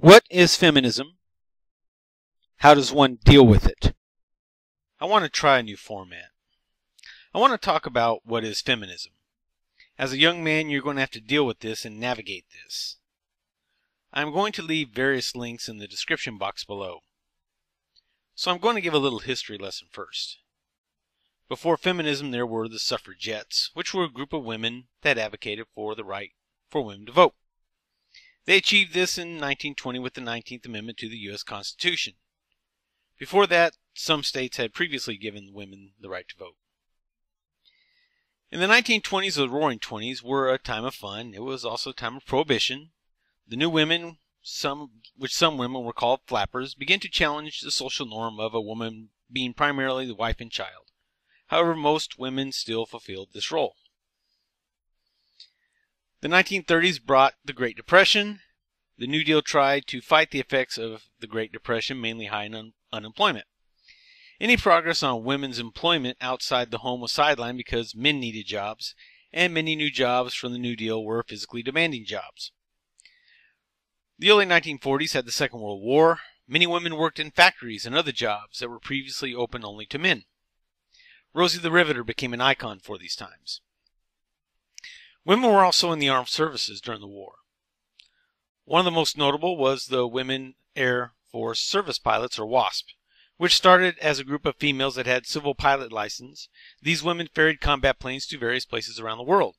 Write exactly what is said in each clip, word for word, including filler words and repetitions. What is feminism? How does one deal with it? I want to try a new format. I want to talk about what is feminism. As a young man, you're going to have to deal with this and navigate this. I'm going to leave various links in the description box below. So I'm going to give a little history lesson first. Before feminism, there were the suffragettes, which were a group of women that advocated for the right for women to vote. They achieved this in nineteen twenty with the nineteenth Amendment to the U S Constitution. Before that, some states had previously given women the right to vote. In the nineteen twenties, the Roaring Twenties were a time of fun. It was also a time of prohibition. The new women, some, which some women were called flappers, began to challenge the social norm of a woman being primarily the wife and child. However, most women still fulfilled this role. The nineteen thirties brought the Great Depression. The New Deal tried to fight the effects of the Great Depression, mainly high un unemployment. Any progress on women's employment outside the home was sidelined because men needed jobs, and many new jobs from the New Deal were physically demanding jobs. The early nineteen forties had the Second World War. Many women worked in factories and other jobs that were previously open only to men. Rosie the Riveter became an icon for these times. Women were also in the armed services during the war. One of the most notable was the Women Air Force Service Pilots, or WASP, which started as a group of females that had civil pilot license. These women ferried combat planes to various places around the world.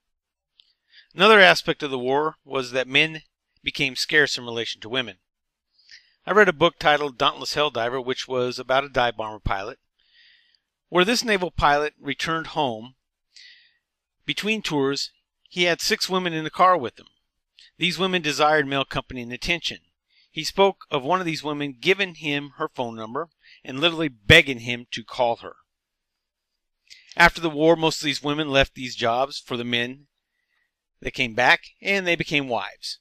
Another aspect of the war was that men became scarce in relation to women. I read a book titled Dauntless Helldiver, which was about a dive bomber pilot, where this naval pilot returned home. Between tours, he had six women in the car with him. These women desired male company and attention. He spoke of one of these women giving him her phone number and literally begging him to call her. After the war, most of these women left these jobs for the men. They came back and they became wives.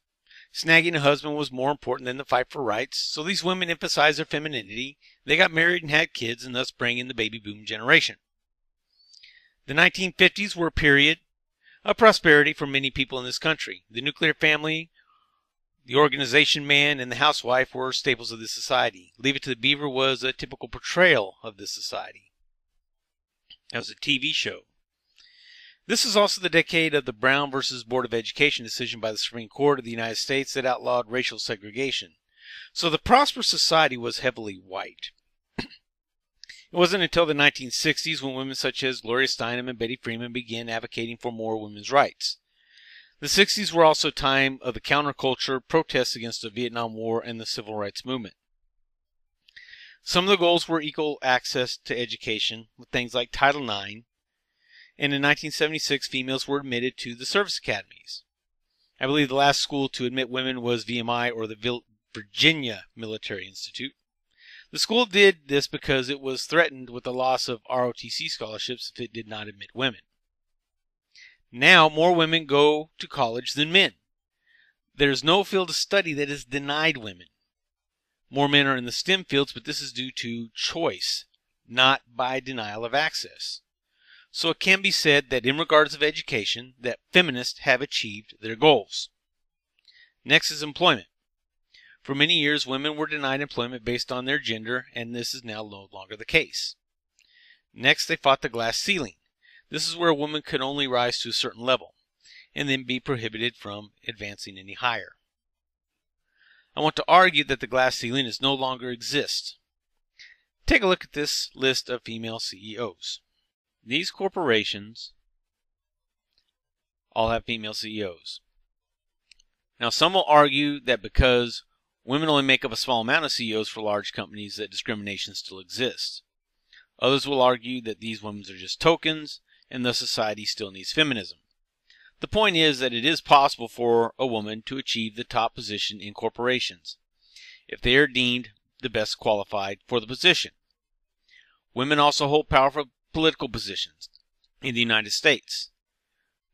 Snagging a husband was more important than the fight for rights, so these women emphasized their femininity. They got married and had kids, and thus bring in the baby boom generation. The nineteen fifties were a period of prosperity for many people in this country. The nuclear family, the organization man, and the housewife were staples of this society. Leave It to the Beaver was a typical portrayal of this society. That was a T V show. This is also the decade of the Brown versus Board of Education decision by the Supreme Court of the United States that outlawed racial segregation. So the prosperous society was heavily white. It wasn't until the nineteen sixties when women such as Gloria Steinem and Betty Friedan began advocating for more women's rights. The sixties were also a time of the counterculture, protests against the Vietnam War, and the Civil Rights Movement. Some of the goals were equal access to education, with things like Title nine, and in nineteen seventy-six, females were admitted to the service academies. I believe the last school to admit women was V M I, or the Virginia Military Institute. The school did this because it was threatened with the loss of R O T C scholarships if it did not admit women. Now, more women go to college than men. There is no field of study that is denied women. More men are in the STEM fields, but this is due to choice, not by denial of access. So it can be said that in regards of education, that feminists have achieved their goals. Next is employment. For many years, women were denied employment based on their gender, and this is now no longer the case. Next, they fought the glass ceiling. This is where a woman could only rise to a certain level, and then be prohibited from advancing any higher. I want to argue that the glass ceiling is no longer exists. Take a look at this list of female C E Os. These corporations all have female C E Os. Now, some will argue that because women only make up a small amount of C E Os for large companies, that discrimination still exists. Others will argue that these women are just tokens, and thus society still needs feminism. The point is that it is possible for a woman to achieve the top position in corporations, if they are deemed the best qualified for the position. Women also hold powerful political positions in the United States.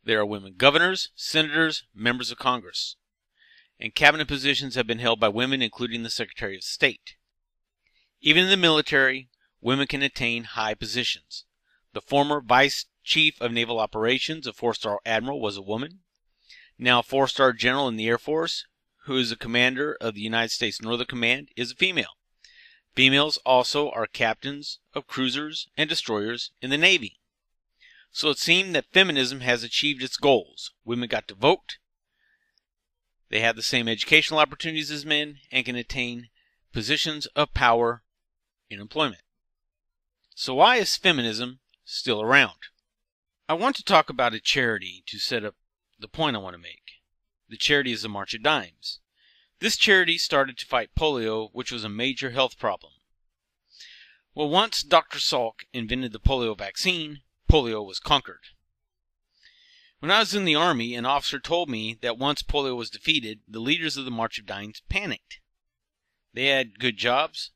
There are women governors, senators, members of Congress. And cabinet positions have been held by women, including the Secretary of State. Even in the military, women can attain high positions. The former Vice Chief of Naval Operations, a four-star admiral, was a woman. Now a four-star general in the Air Force, who is the commander of the United States Northern Command, is a female. Females also are captains of cruisers and destroyers in the Navy. So it seemed that feminism has achieved its goals. Women got to vote, they have the same educational opportunities as men, and can attain positions of power in employment. So why is feminism still around? I want to talk about a charity to set up the point I want to make. The charity is the March of Dimes. This charity started to fight polio, which was a major health problem. Well, once Doctor Salk invented the polio vaccine, polio was conquered. When I was in the Army, an officer told me that once polio was defeated, the leaders of the March of Dimes panicked. They had good jobs,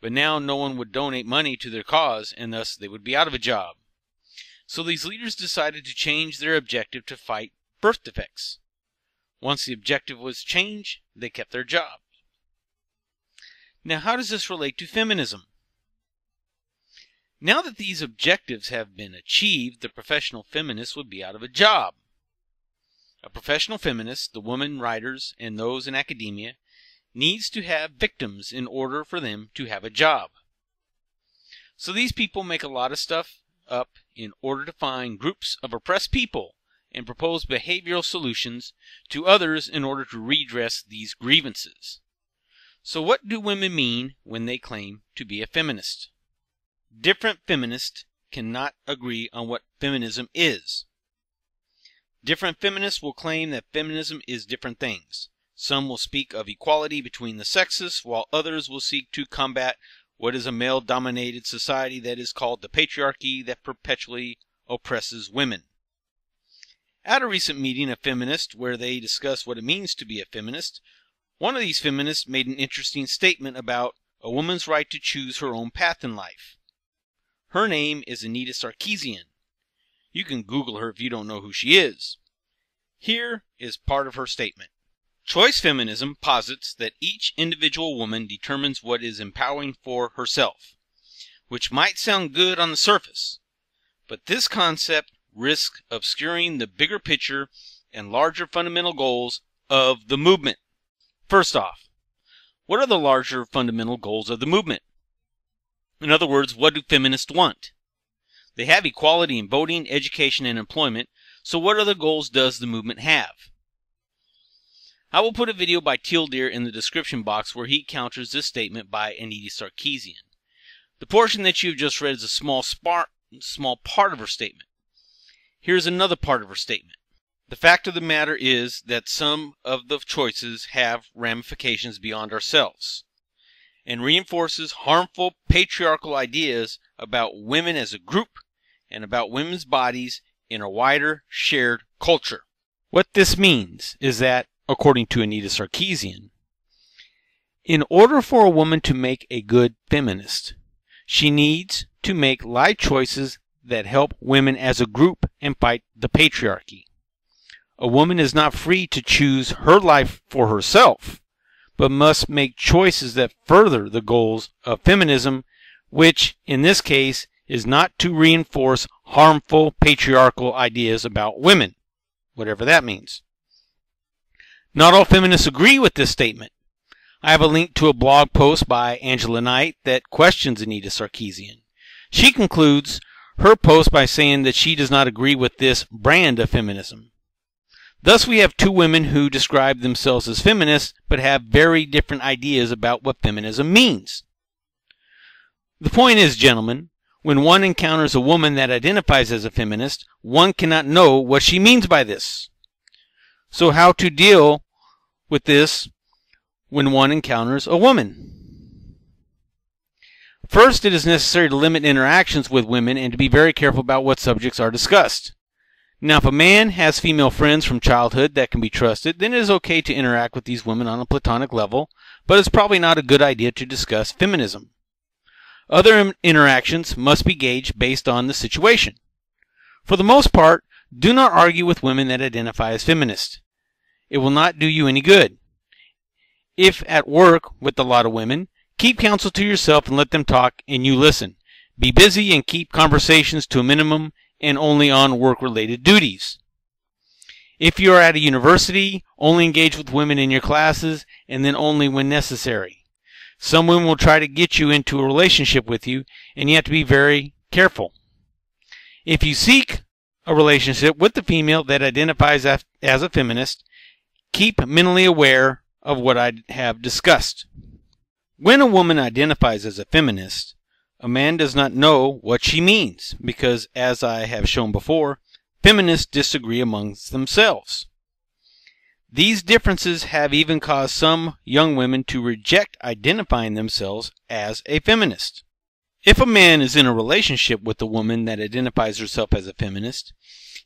but now no one would donate money to their cause, and thus they would be out of a job. So these leaders decided to change their objective to fight birth defects. Once the objective was changed, they kept their job. Now, how does this relate to feminism? Now that these objectives have been achieved, the professional feminist would be out of a job. A professional feminist, the women writers, and those in academia, needs to have victims in order for them to have a job. So these people make a lot of stuff up in order to find groups of oppressed people and propose behavioral solutions to others in order to redress these grievances. So what do women mean when they claim to be a feminist? Different feminists cannot agree on what feminism is. Different feminists will claim that feminism is different things. Some will speak of equality between the sexes, while others will seek to combat what is a male-dominated society that is called the patriarchy that perpetually oppresses women. At a recent meeting of feminists where they discussed what it means to be a feminist, one of these feminists made an interesting statement about a woman's right to choose her own path in life. Her name is Anita Sarkeesian. You can Google her if you don't know who she is. Here is part of her statement. Choice feminism posits that each individual woman determines what is empowering for herself, which might sound good on the surface, but this concept risks obscuring the bigger picture and larger fundamental goals of the movement. First off, what are the larger fundamental goals of the movement? In other words, what do feminists want? They have equality in voting, education, and employment, so what other goals does the movement have? I will put a video by Teal Deer in the description box where he counters this statement by Anita Sarkeesian. The portion that you have just read is a small, spar small part of her statement. Here is another part of her statement. The fact of the matter is that some of the choices have ramifications beyond ourselves, and reinforces harmful patriarchal ideas about women as a group and about women's bodies in a wider shared culture. What this means is that, according to Anita Sarkeesian, in order for a woman to make a good feminist, she needs to make life choices that help women as a group and fight the patriarchy. A woman is not free to choose her life for herself, but must make choices that further the goals of feminism, which, in this case, is not to reinforce harmful patriarchal ideas about women, whatever that means. Not all feminists agree with this statement. I have a link to a blog post by Angela Knight that questions Anita Sarkeesian. She concludes her post by saying that she does not agree with this brand of feminism. Thus, we have two women who describe themselves as feminists but have very different ideas about what feminism means. The point is, gentlemen, when one encounters a woman that identifies as a feminist, one cannot know what she means by this. So how to deal with this when one encounters a woman? First, it is necessary to limit interactions with women and to be very careful about what subjects are discussed. Now, if a man has female friends from childhood that can be trusted, then it is okay to interact with these women on a platonic level, but it's probably not a good idea to discuss feminism. Other interactions must be gauged based on the situation. For the most part, do not argue with women that identify as feminist. It will not do you any good. If at work with a lot of women, keep counsel to yourself and let them talk and you listen. Be busy and keep conversations to a minimum and only on work-related duties. If you are at a university Only engage with women in your classes, and then only when necessary. Some women will try to get you into a relationship with you, and you have to be very careful. If you seek a relationship with the female that identifies as a feminist, keep mentally aware of what I have discussed. When a woman identifies as a feminist, a man does not know what she means because, as I have shown before, feminists disagree amongst themselves. These differences have even caused some young women to reject identifying themselves as a feminist. If a man is in a relationship with a woman that identifies herself as a feminist,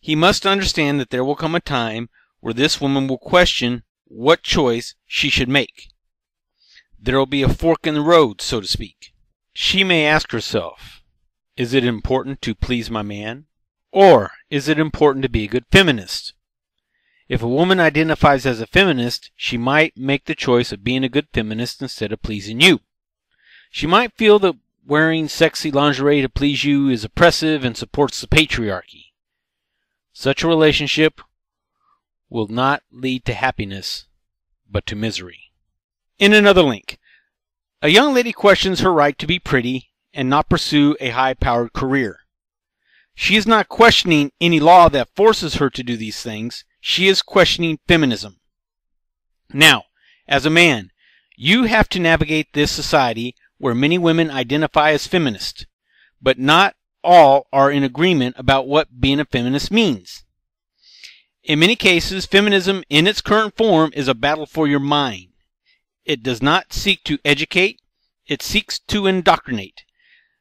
he must understand that there will come a time where this woman will question what choice she should make. There will be a fork in the road, so to speak. She may ask herself, is it important to please my man? Or is it important to be a good feminist? If a woman identifies as a feminist, she might make the choice of being a good feminist instead of pleasing you. She might feel that wearing sexy lingerie to please you is oppressive and supports the patriarchy. Such a relationship will not lead to happiness, but to misery. In another link, a young lady questions her right to be pretty and not pursue a high-powered career. She is not questioning any law that forces her to do these things. She is questioning feminism. Now, as a man, you have to navigate this society where many women identify as feminist, but not all are in agreement about what being a feminist means. In many cases, feminism in its current form is a battle for your mind. It does not seek to educate, it seeks to indoctrinate.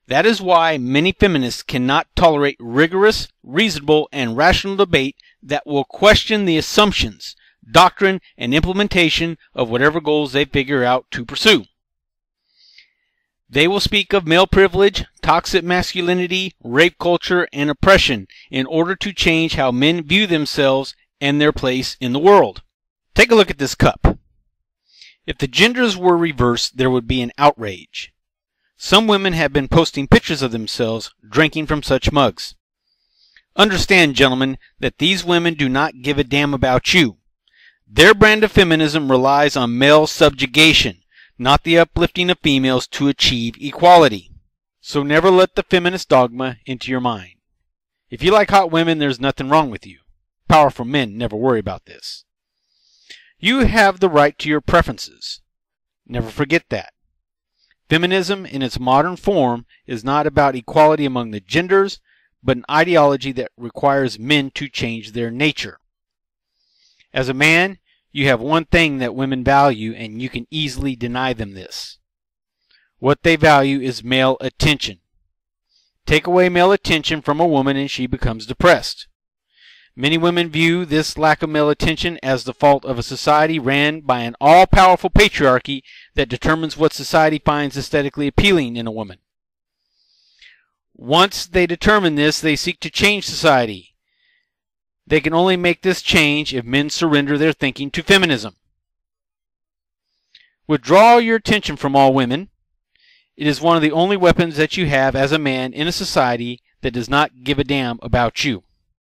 That is why many feminists cannot tolerate rigorous, reasonable, and rational debate that will question the assumptions, doctrine, and implementation of whatever goals they figure out to pursue. They will speak of male privilege, toxic masculinity, rape culture, and oppression in order to change how men view themselves and their place in the world. Take a look at this cup. If the genders were reversed, there would be an outrage. Some women have been posting pictures of themselves drinking from such mugs. Understand, gentlemen, that these women do not give a damn about you. Their brand of feminism relies on male subjugation, not the uplifting of females to achieve equality. So never let the feminist dogma into your mind. If you like hot women, there's nothing wrong with you. Powerful men never worry about this. You have the right to your preferences. Never forget that. Feminism in its modern form is not about equality among the genders, but an ideology that requires men to change their nature. As a man, you have one thing that women value, and you can easily deny them this. What they value is male attention. Take away male attention from a woman and she becomes depressed. Many women view this lack of male attention as the fault of a society ran by an all-powerful patriarchy that determines what society finds aesthetically appealing in a woman. Once they determine this, they seek to change society. They can only make this change if men surrender their thinking to feminism. Withdraw your attention from all women. It is one of the only weapons that you have as a man in a society that does not give a damn about you.